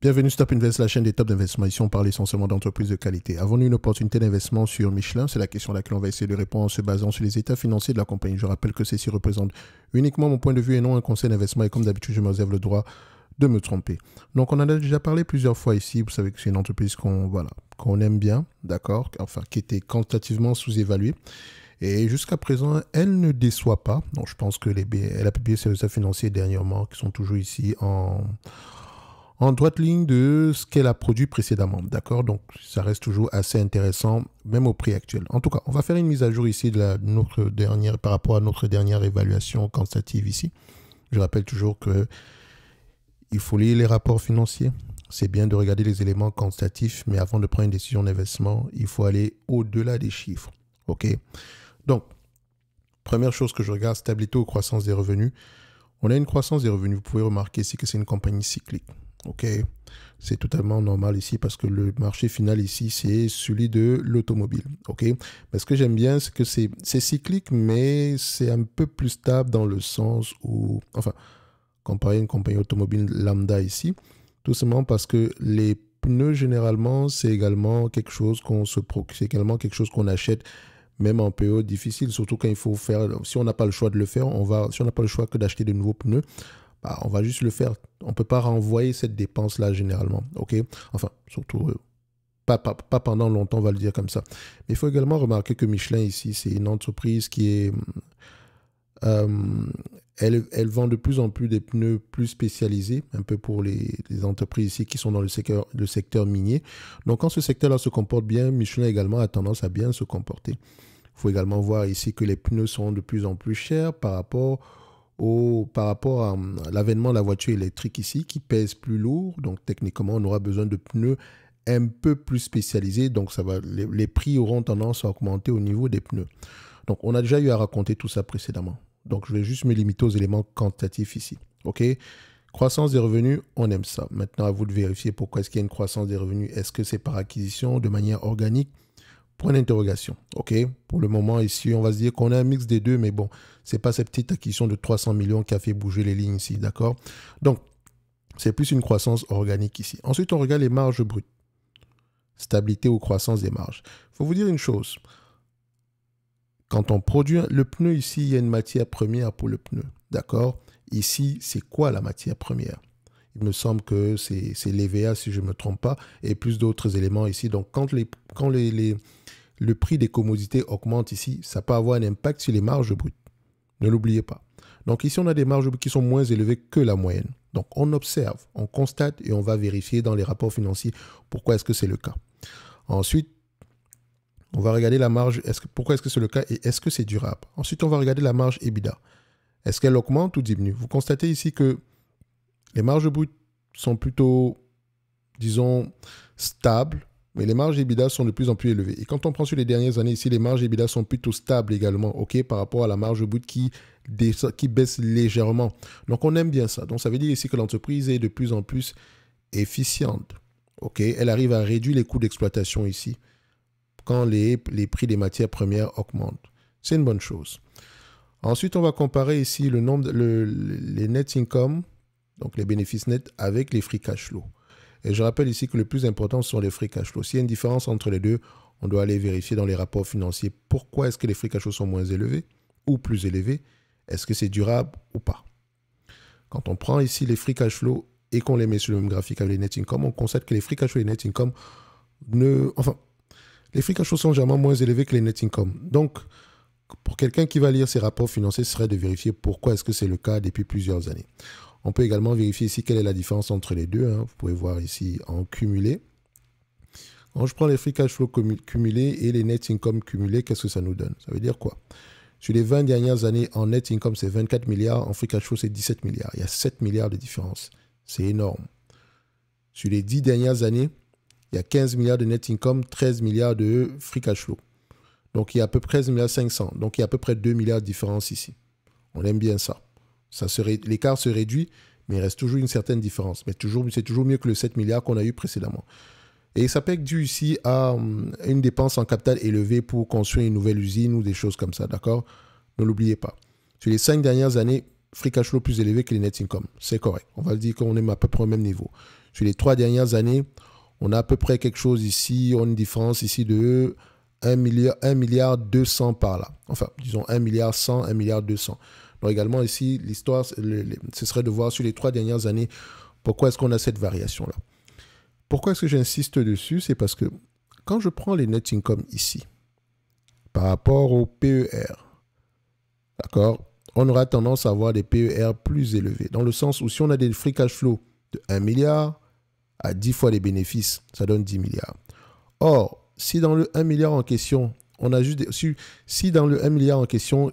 Bienvenue Top Invest, la chaîne des tops d'investissement. Ici, on parle essentiellement d'entreprises de qualité. Avons-nous une opportunité d'investissement sur Michelin? C'est la question à laquelle on va essayer de répondre en se basant sur les états financiers de la compagnie. Je rappelle que ceci représente uniquement mon point de vue et non un conseil d'investissement. Et comme d'habitude, je me réserve le droit de me tromper. Donc, on en a déjà parlé plusieurs fois ici. Vous savez que c'est une entreprise qu'on aime bien, d'accord? Enfin, qui était quantitativement sous-évaluée. Et jusqu'à présent, elle ne déçoit pas. Donc, je pense que elle a publié ses résultats financiers dernièrement, qui sont toujours ici en droite ligne de ce qu'elle a produit précédemment, d'accord? Donc, ça reste toujours assez intéressant, même au prix actuel. En tout cas, on va faire une mise à jour ici de par rapport à notre dernière évaluation quantitative ici. Je rappelle toujours que il faut lire les rapports financiers. C'est bien de regarder les éléments quantitatifs, mais avant de prendre une décision d'investissement, il faut aller au-delà des chiffres, ok? Donc, première chose que je regarde, stabilité ou croissance des revenus. On a une croissance des revenus. Vous pouvez remarquer ici que c'est une compagnie cyclique. Ok, c'est totalement normal ici parce que le marché final ici, c'est celui de l'automobile. Ok, mais ce que j'aime bien, c'est que c'est cyclique, mais c'est un peu plus stable dans le sens où, enfin, comparé à une compagnie automobile lambda ici, tout simplement parce que les pneus, généralement, c'est également quelque chose qu'on achète, même en période difficile, surtout quand il faut faire, si on n'a pas le choix de le faire, si on n'a pas le choix que d'acheter de nouveaux pneus, bah, on va juste le faire. On ne peut pas renvoyer cette dépense-là généralement. Okay? Enfin, surtout, pas pendant longtemps, on va le dire comme ça. Mais il faut également remarquer que Michelin, ici, c'est une entreprise qui est... elle vend de plus en plus des pneus plus spécialisés, un peu pour les entreprises ici qui sont dans le secteur minier. Donc, quand ce secteur-là se comporte bien, Michelin également a tendance à bien se comporter. Il faut également voir ici que les pneus sont de plus en plus chers par rapport à l'avènement de la voiture électrique ici qui pèse plus lourd. Donc techniquement, on aura besoin de pneus un peu plus spécialisés. Donc ça va, les prix auront tendance à augmenter au niveau des pneus. Donc on a déjà eu à raconter tout ça précédemment. Donc je vais juste me limiter aux éléments quantitatifs ici. OK? Croissance des revenus, on aime ça. Maintenant, à vous de vérifier pourquoi est-ce qu'il y a une croissance des revenus. Est-ce que c'est par acquisition, de manière organique? Point d'interrogation, ok? Pour le moment, ici, on va se dire qu'on a un mix des deux, mais bon, c'est pas cette petite acquisition de 300 millions qui a fait bouger les lignes ici, d'accord? Donc, c'est plus une croissance organique ici. Ensuite, on regarde les marges brutes. Stabilité ou croissance des marges. Il faut vous dire une chose. Quand on produit le pneu ici, il y a une matière première pour le pneu, d'accord? Ici, c'est quoi la matière première? Il me semble que c'est l'EVA, si je ne me trompe pas, et plus d'autres éléments ici. Donc, quand le prix des commodités augmente ici, ça peut avoir un impact sur les marges brutes. Ne l'oubliez pas. Donc, ici, on a des marges qui sont moins élevées que la moyenne. Donc, on observe, on constate et on va vérifier dans les rapports financiers pourquoi est-ce que c'est le cas. Ensuite, on va regarder la marge, pourquoi est-ce que c'est le cas et est-ce que c'est durable. Ensuite, on va regarder la marge EBITDA. Est-ce qu'elle augmente ou diminue? Vous constatez ici que les marges brutes sont plutôt, disons, stables, mais les marges EBITDA sont de plus en plus élevées. Et quand on prend sur les dernières années ici, les marges EBITDA sont plutôt stables également, ok, par rapport à la marge brute qui baisse légèrement. Donc, on aime bien ça. Donc, ça veut dire ici que l'entreprise est de plus en plus efficiente, ok. Elle arrive à réduire les coûts d'exploitation ici quand les prix des matières premières augmentent. C'est une bonne chose. Ensuite, on va comparer ici les net income, donc les bénéfices nets avec les free cash flow. Et je rappelle ici que le plus important sont les free cash flow. S'il y a une différence entre les deux, on doit aller vérifier dans les rapports financiers pourquoi est-ce que les free cash flow sont moins élevés ou plus élevés. Est-ce que c'est durable ou pas? Quand on prend ici les free cash flow et qu'on les met sur le même graphique avec les net income, on constate que les free cash flow et les net income les free cash flow sont généralement moins élevés que les net income. Donc, pour quelqu'un qui va lire ces rapports financiers, ce serait de vérifier pourquoi est-ce que c'est le cas depuis plusieurs années. On peut également vérifier ici quelle est la différence entre les deux. Vous pouvez voir ici en cumulé. Quand je prends les free cash flow cumulés et les net income cumulés, qu'est-ce que ça nous donne? Ça veut dire quoi? Sur les 20 dernières années, en net income, c'est 24 milliards. En free cash flow, c'est 17 milliards. Il y a 7 milliards de différence. C'est énorme. Sur les 10 dernières années, il y a 15 milliards de net income, 13 milliards de free cash flow. Donc, il y a à peu près 13,5 milliards. Donc, il y a à peu près 2 milliards de différence ici. On aime bien ça. L'écart se réduit, mais il reste toujours une certaine différence. Mais c'est toujours mieux que le 7 milliards qu'on a eu précédemment. Et ça peut être dû ici à une dépense en capital élevée pour construire une nouvelle usine ou des choses comme ça, d'accord? Ne l'oubliez pas. Sur les 5 dernières années, free cash flow plus élevé que les net income. C'est correct. On va dire qu'on est à peu près au même niveau. Sur les 3 dernières années, on a à peu près quelque chose ici, on a une différence ici de 1 milliard 200 par là. Enfin, disons 1 milliard 100, 1 milliard 200. Donc également ici, l'histoire, ce serait de voir sur les 3 dernières années, pourquoi est-ce qu'on a cette variation-là. Pourquoi est-ce que j'insiste dessus? C'est parce que quand je prends les net income ici, par rapport au PER, d'accord, on aura tendance à avoir des PER plus élevés. Dans le sens où si on a des free cash flow de 1 milliard à 10 fois les bénéfices, ça donne 10 milliards. Or, si dans le 1 milliard en question, on a juste... Si dans le 1 milliard en question,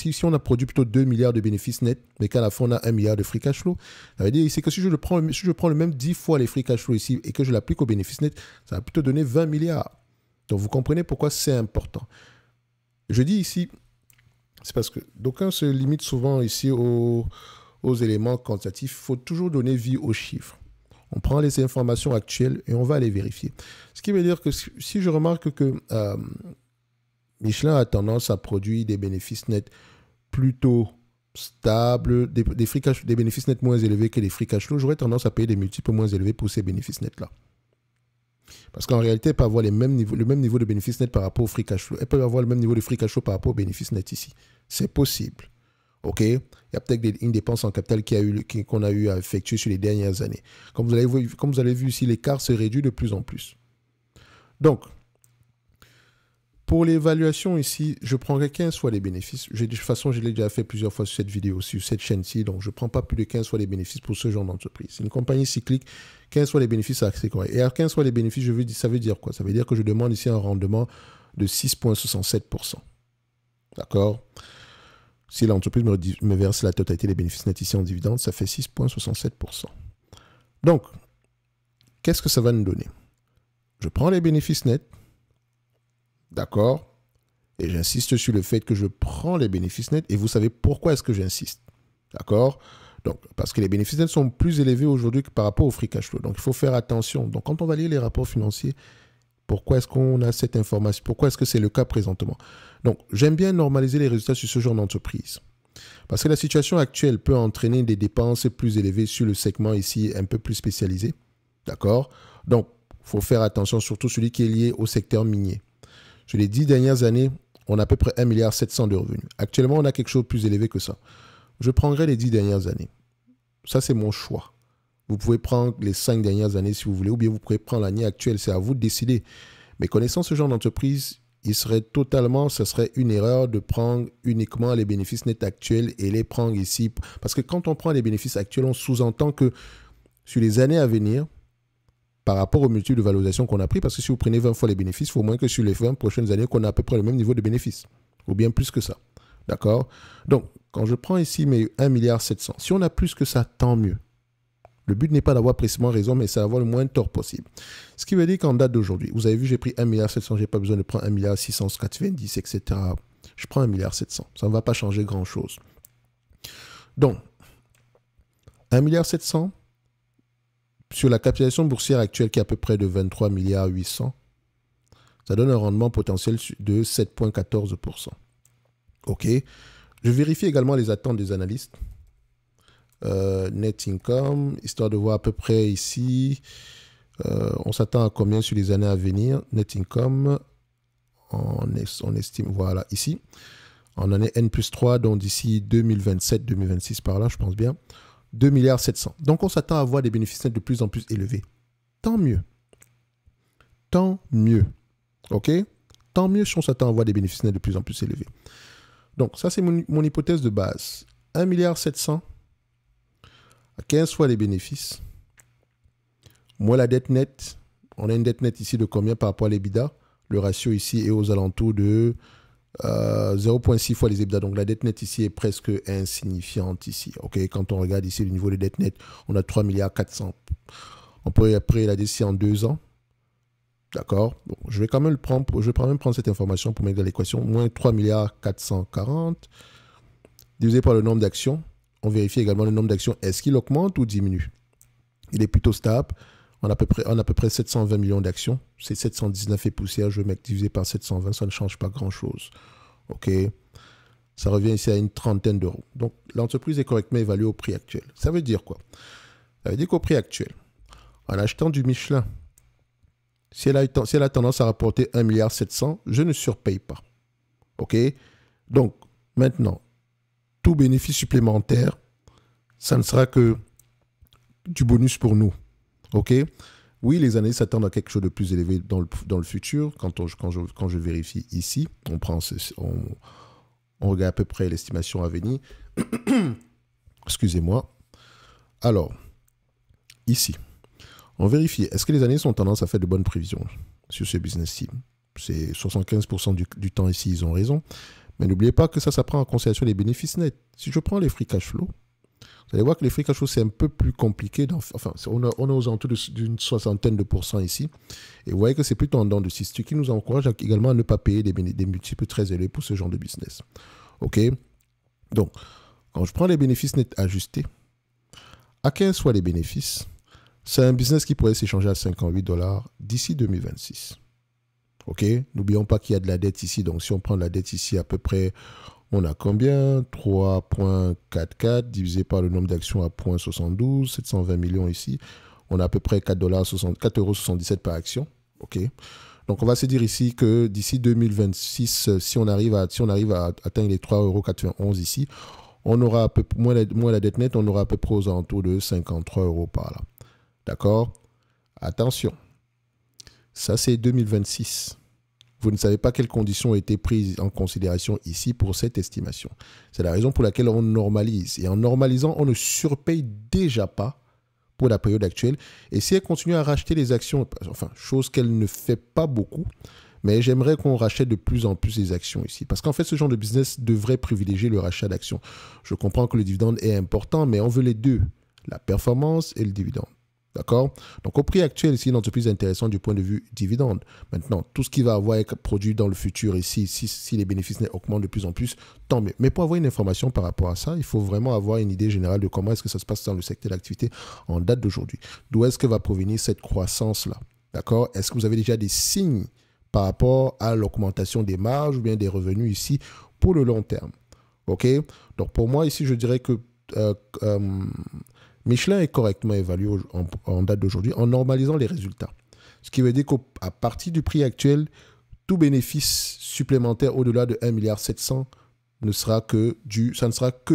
si on a produit plutôt 2 milliards de bénéfices nets, mais qu'à la fin, on a 1 milliard de free cash flow, ça veut dire c'est que si je prends le même 10 fois les free cash flow ici et que je l'applique aux bénéfices nets, ça va plutôt donner 20 milliards. Donc, vous comprenez pourquoi c'est important. Je dis ici, c'est parce que d'aucuns se limitent souvent ici aux éléments quantitatifs. Il faut toujours donner vie aux chiffres. On prend les informations actuelles et on va les vérifier. Ce qui veut dire que si je remarque que Michelin a tendance à produire des bénéfices nets plutôt stables, des bénéfices nets moins élevés que les free cash flow, j'aurais tendance à payer des multiples moins élevés pour ces bénéfices nets-là. Parce qu'en réalité, elles peuvent avoir le même niveau de bénéfices nets par rapport au free cash flow. Elles peuvent avoir le même niveau de free cash flow par rapport aux bénéfices nets ici. C'est possible. OK, il y a peut-être une dépense en capital qu'on a eu à effectuer sur les dernières années. Comme vous avez vu ici, l'écart se réduit de plus en plus. Donc, pour l'évaluation ici, je prendrai 15 fois les bénéfices. De toute façon, je l'ai déjà fait plusieurs fois sur cette vidéo, sur cette chaîne-ci. Donc, je ne prends pas plus de 15 fois les bénéfices pour ce genre d'entreprise. C'est une compagnie cyclique. 15 fois les bénéfices, c'est correct. Et à 15 fois les bénéfices, ça veut dire quoi? Ça veut dire que je demande ici un rendement de 6,67 %. D'accord? Si l'entreprise me verse la totalité des bénéfices nets ici en dividende, ça fait 6,67 %. Donc, qu'est-ce que ça va nous donner? Je prends les bénéfices nets, d'accord? Et j'insiste sur le fait que je prends les bénéfices nets, et vous savez pourquoi est-ce que j'insiste, d'accord? Donc, parce que les bénéfices nets sont plus élevés aujourd'hui que par rapport au free cash flow. Donc, il faut faire attention. Donc, quand on va lire les rapports financiers, pourquoi est-ce qu'on a cette information? Pourquoi est-ce que c'est le cas présentement? Donc, j'aime bien normaliser les résultats sur ce genre d'entreprise. Parce que la situation actuelle peut entraîner des dépenses plus élevées sur le segment ici un peu plus spécialisé. D'accord? Donc, il faut faire attention, surtout celui qui est lié au secteur minier. Sur les 10 dernières années, on a à peu près 1,7 milliard de revenus. Actuellement, on a quelque chose de plus élevé que ça. Je prendrai les 10 dernières années. Ça, c'est mon choix. Vous pouvez prendre les 5 dernières années si vous voulez, ou bien vous pouvez prendre l'année actuelle, c'est à vous de décider. Mais connaissant ce genre d'entreprise, ça serait une erreur de prendre uniquement les bénéfices nets actuels et les prendre ici. Parce que quand on prend les bénéfices actuels, on sous-entend que sur les années à venir, par rapport aux multiples de valorisation qu'on a pris, parce que si vous prenez 20 fois les bénéfices, il faut au moins que sur les 20 prochaines années, qu'on a à peu près le même niveau de bénéfices, ou bien plus que ça. D'accord? Donc, quand je prends ici mes 1,7 milliard, si on a plus que ça, tant mieux. Le but n'est pas d'avoir précisément raison, mais c'est d'avoir le moins de tort possible. Ce qui veut dire qu'en date d'aujourd'hui, vous avez vu, j'ai pris 1,7 milliard, je n'ai pas besoin de prendre 1,690 milliard, etc. Je prends 1,7 milliard. Ça ne va pas changer grand-chose. Donc, 1,7 milliard sur la capitalisation boursière actuelle qui est à peu près de 23,8 milliards, ça donne un rendement potentiel de 7,14 %. OK. Je vérifie également les attentes des analystes. Net income, histoire de voir à peu près ici, on s'attend à combien sur les années à venir. Net income, on estime, voilà, ici, en année N+3, donc d'ici 2027, 2026 par là, je pense bien, 2,7 milliards. Donc on s'attend à avoir des bénéfices nets de plus en plus élevés. Tant mieux. Tant mieux. OK? Tant mieux si on s'attend à avoir des bénéfices nets de plus en plus élevés. Donc ça, c'est mon hypothèse de base. 1,7 milliard. 15 fois les bénéfices, moins la dette nette. On a une dette nette ici de combien par rapport à l'EBITDA? Le ratio ici est aux alentours de 0,6 fois les EBITDA. Donc la dette nette ici est presque insignifiante ici. Okay, quand on regarde ici le niveau de dette nette, on a 3,4 milliards. On peut après la décider en 2 ans. D'accord, bon, je vais quand même prendre cette information pour mettre dans l'équation. Moins 3,440 milliards divisé par le nombre d'actions. On vérifie également le nombre d'actions. Est-ce qu'il augmente ou diminue? Il est plutôt stable. On a à peu près 720 millions d'actions. C'est 719 et poussière. Je vais diviser par 720. Ça ne change pas grand-chose. OK. Ça revient ici à une trentaine d'euros. Donc, l'entreprise est correctement évaluée au prix actuel. Ça veut dire quoi? Ça veut dire qu'au prix actuel, en achetant du Michelin. Si elle a tendance à rapporter 1,7 milliard, je ne surpaye pas. OK? Donc, maintenant, tout bénéfice supplémentaire, ça ne sera que du bonus pour nous. OK? Oui, les analystes s'attendent à quelque chose de plus élevé dans le futur. Quand je vérifie ici, on regarde à peu près l'estimation à venir. Excusez-moi. Alors, ici, on vérifie. Est-ce que les analystes ont tendance à faire de bonnes prévisions sur ce business-ci? C'est 75% du temps ici, ils ont raison. Mais n'oubliez pas que ça prend en considération les bénéfices nets. Si je prends les free cash flow, vous allez voir que les free cash flow, c'est un peu plus compliqué. Enfin, on est aux alentours d'une 60% ici. Et vous voyez que c'est plutôt en dents de 6, ce qui nous encourage également à ne pas payer des multiples très élevés pour ce genre de business. OK? Donc, quand je prends les bénéfices nets ajustés, à quels soient les bénéfices, c'est un business qui pourrait s'échanger à $58 d'ici 2026. OK? N'oublions pas qu'il y a de la dette ici. Donc, si on prend de la dette ici, à peu près, on a combien? 3,44 divisé par le nombre d'actions à 0,72, 720 millions ici. On a à peu près €4,77 par action. OK? Donc, on va se dire ici que d'ici 2026, si on arrive à atteindre les €3,91 ici, on aura à peu près, moins la dette nette, on aura à peu près aux alentours de €53 par là. D'accord? Attention, ça c'est 2026. Vous ne savez pas quelles conditions ont été prises en considération ici pour cette estimation. C'est la raison pour laquelle on normalise. Et en normalisant, on ne surpaye déjà pas pour la période actuelle. Et si elle continue à racheter les actions, enfin, chose qu'elle ne fait pas beaucoup, mais j'aimerais qu'on rachète de plus en plus les actions ici. Parce qu'en fait, ce genre de business devrait privilégier le rachat d'actions. Je comprends que le dividende est important, mais on veut les deux, la performance et le dividende. D'accord? Donc, au prix actuel, ici, une entreprise intéressante du point de vue dividende. Maintenant, tout ce qui va avoir être produit dans le futur ici, si les bénéfices augmentent de plus en plus, tant mieux. Mais pour avoir une information par rapport à ça, il faut vraiment avoir une idée générale de comment est-ce que ça se passe dans le secteur d'activité en date d'aujourd'hui. D'où est-ce que va provenir cette croissance-là? D'accord? Est-ce que vous avez déjà des signes par rapport à l'augmentation des marges ou bien des revenus ici pour le long terme? OK? Donc, pour moi, ici, je dirais que Michelin est correctement évalué en date d'aujourd'hui en normalisant les résultats. Ce qui veut dire qu'à partir du prix actuel, tout bénéfice supplémentaire au-delà de 1,7 milliard ne sera que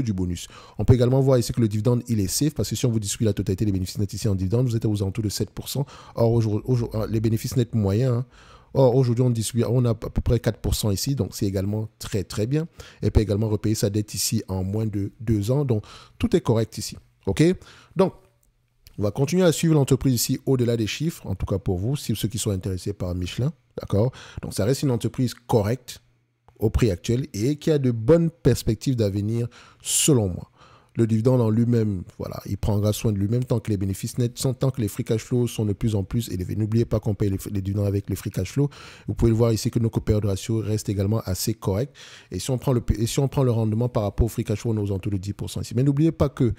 du bonus. On peut également voir ici que le dividende, il est safe parce que si on vous distribue la totalité des bénéfices nets ici en dividende, vous êtes aux alentours de 7%. Or, les bénéfices nets moyens, hein. Or, aujourd'hui, on a à peu près 4% ici, donc c'est également très, très bien. Elle peut également repayer sa dette ici en moins de 2 ans, donc tout est correct ici. OK? Donc, on va continuer à suivre l'entreprise ici au-delà des chiffres, en tout cas pour vous, ceux qui sont intéressés par Michelin. D'accord? Donc, ça reste une entreprise correcte au prix actuel et qui a de bonnes perspectives d'avenir, selon moi. Le dividende en lui-même, voilà, il prendra soin de lui-même tant que les bénéfices nets sont, tant que les free cash flow sont de plus en plus élevés. N'oubliez pas qu'on paye les dividendes avec les free cash flow. Vous pouvez le voir ici que nos PER de ratio restent également assez corrects. Et si on prend le rendement par rapport au free cash flow, on est aux alentours de 10% ici. Mais n'oubliez pas que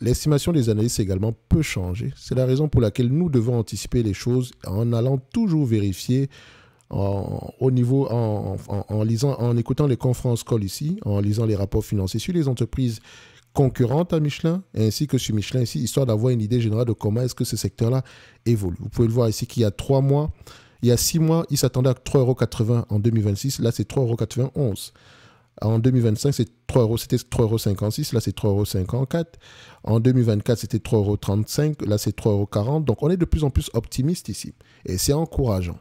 l'estimation des analystes également peut changer. C'est la raison pour laquelle nous devons anticiper les choses en allant toujours vérifier en écoutant les conference calls ici, en lisant les rapports financiers sur les entreprises concurrentes à Michelin, ainsi que sur Michelin ici, histoire d'avoir une idée générale de comment est-ce que ce secteur-là évolue. Vous pouvez le voir ici qu'il y a 3 mois, il y a 6 mois, il s'attendait à 3,80 € en 2026, là c'est 3,91 €. En 2025, c'était 3,56 €, là c'est 3,54 €. En 2024, c'était 3,35 €, là c'est 3,40 €. Donc on est de plus en plus optimiste ici. Et c'est encourageant.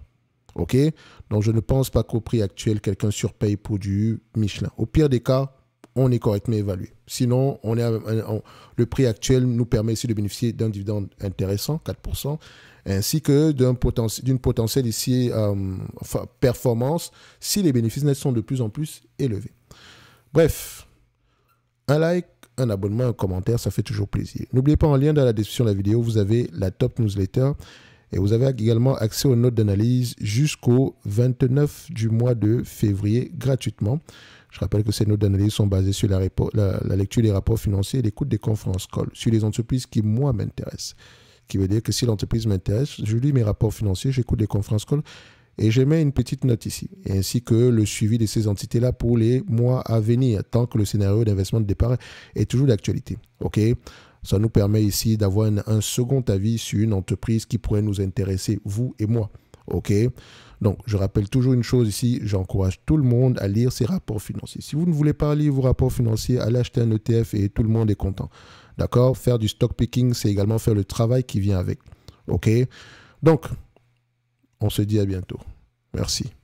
OK? Donc je ne pense pas qu'au prix actuel, quelqu'un surpaye pour du Michelin. Au pire des cas, on est correctement évalué. Sinon, le prix actuel nous permet ici de bénéficier d'un dividende intéressant, 4%, ainsi que d'une potentielle ici, performance si les bénéfices nets sont de plus en plus élevés. Bref, un like, un abonnement, un commentaire, ça fait toujours plaisir. N'oubliez pas, en lien dans la description de la vidéo, vous avez la top newsletter et vous avez également accès aux notes d'analyse jusqu'au 29 du mois de février gratuitement. Je rappelle que ces notes d'analyse sont basées sur la lecture des rapports financiers et l'écoute des conférences calls sur les entreprises qui, moi, m'intéressent. Ce qui veut dire que si l'entreprise m'intéresse, je lis mes rapports financiers, j'écoute des conférences calls et je mets une petite note ici, ainsi que le suivi de ces entités-là pour les mois à venir, tant que le scénario d'investissement de départ est toujours d'actualité. OK? Ça nous permet ici d'avoir un second avis sur une entreprise qui pourrait nous intéresser, vous et moi. OK? Donc, je rappelle toujours une chose ici, j'encourage tout le monde à lire ses rapports financiers. Si vous ne voulez pas lire vos rapports financiers, allez acheter un ETF et tout le monde est content. D'accord? Faire du stock picking, c'est également faire le travail qui vient avec. OK? Donc, on se dit à bientôt. Merci.